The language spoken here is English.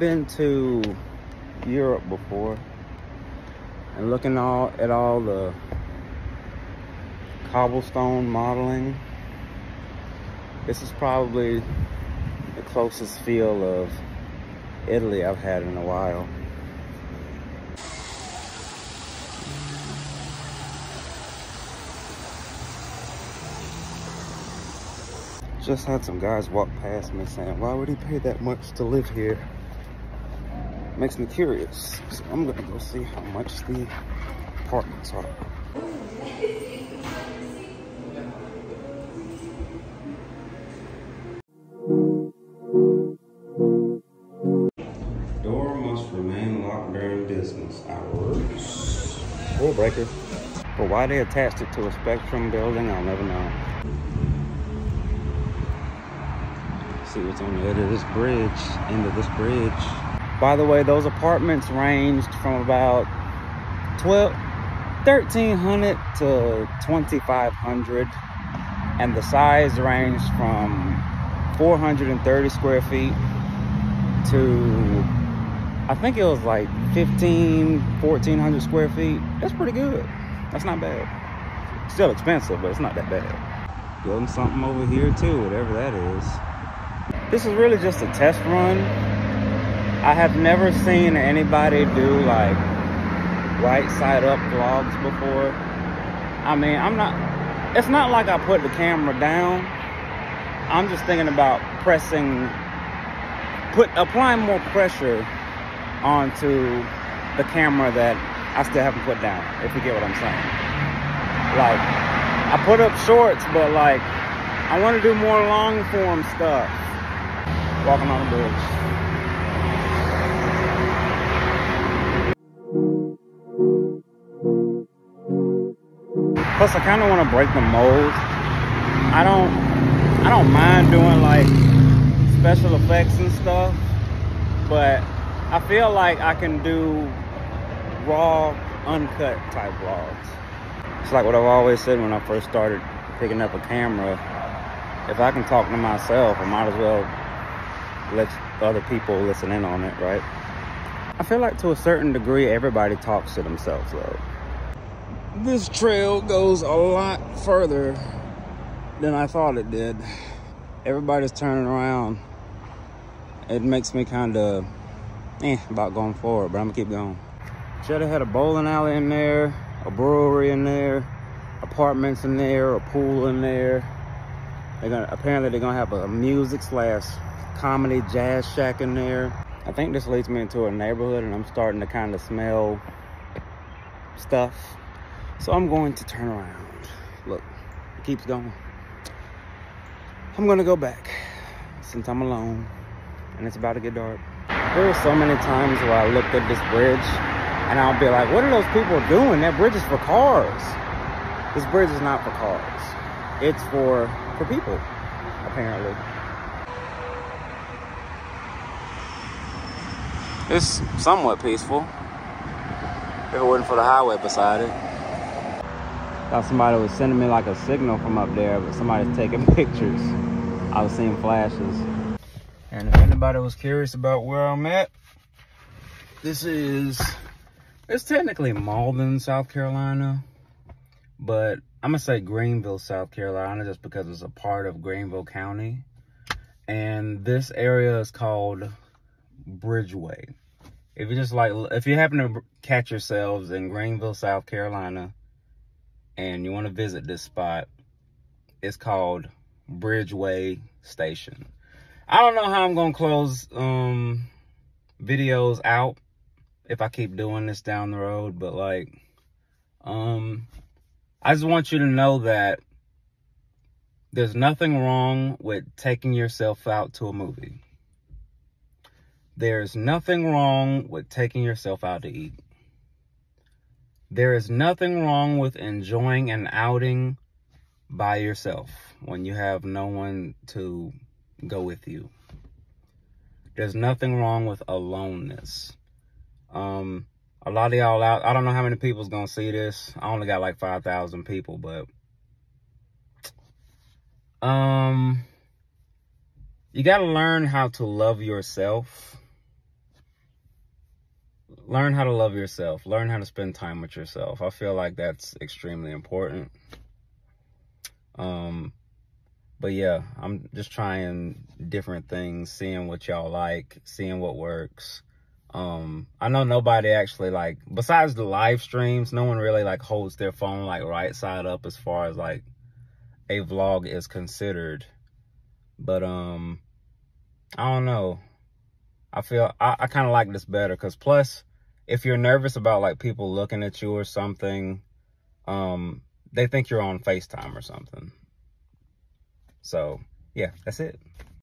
been to Europe before and looking at all the cobblestone modeling, this is probably the closest feel of Italy I've had in a while. Just had some guys walk past me saying, why would he pay that much to live here? Makes me curious. So I'm gonna go see how much the apartments are. Door must remain locked during business hours. Rule breaker. But why they attached it to a Spectrum building, I'll never know. See what's on the end of this bridge, By the way, those apartments ranged from about 1,300 to 2,500, and the size ranged from 430 square feet to, I think it was like 1,400 square feet. That's pretty good. That's not bad. Still expensive, but it's not that bad. Building something over here too, whatever that is. This is really just a test run. I have never seen anybody do like right side up vlogs before. I mean, it's not like I put the camera down. I'm just thinking about applying more pressure onto the camera that I still haven't put down, if you get what I'm saying. Like, I put up shorts, but like, I wanna do more long form stuff. Walking on the bridge. Plus, I kind of want to break the mold. I don't mind doing like special effects and stuff, but I feel like I can do raw, uncut type vlogs. It's like what I've always said when I first started picking up a camera. If I can talk to myself, I might as well let other people listen in on it, right? I feel like to a certain degree, everybody talks to themselves though. This trail goes a lot further than I thought it did. Everybody's turning around. It makes me kind of about going forward, but I'm gonna keep going. Cheddar had a bowling alley in there, a brewery in there, apartments in there, a pool in there. Apparently they're gonna have a music / comedy jazz shack in there. I think this leads me into a neighborhood and I'm starting to kind of smell stuff. So I'm going to turn around. Look, it keeps going. I'm gonna go back since I'm alone and it's about to get dark. There were so many times where I looked at this bridge and I'll be like, what are those people doing? That bridge is for cars. This bridge is not for cars. It's for people, apparently. It's somewhat peaceful, if it wasn't for the highway beside it. Thought somebody was sending me like a signal from up there, but somebody's taking pictures. I was seeing flashes. And if anybody was curious about where I'm at, it's technically Mauldin, South Carolina, but I'm gonna say Greenville, South Carolina, just because it's a part of Greenville County. And this area is called Bridgeway. If you happen to catch yourselves in Greenville, South Carolina, and you want to visit this spot, it's called Bridgeway Station. I don't know how I'm gonna close videos out if I keep doing this down the road, but like, I just want you to know that there's nothing wrong with taking yourself out to a movie. There's nothing wrong with taking yourself out to eat. There is nothing wrong with enjoying an outing by yourself when you have no one to go with you. There's nothing wrong with aloneness. A lot of y'all out, I don't know how many people's gonna see this. I only got like 5,000 people, but you gotta learn how to love yourself. learn how to love yourself. Learn how to spend time with yourself. I feel like that's extremely important. But yeah, I'm just trying different things, seeing what y'all like, seeing what works. I know nobody actually, like, besides the live streams, no one really like holds their phone like right side up as far as like a vlog is considered. But I don't know, I feel I kind of like this better, because plus if you're nervous about like people looking at you or something, they think you're on FaceTime or something. So yeah, that's it.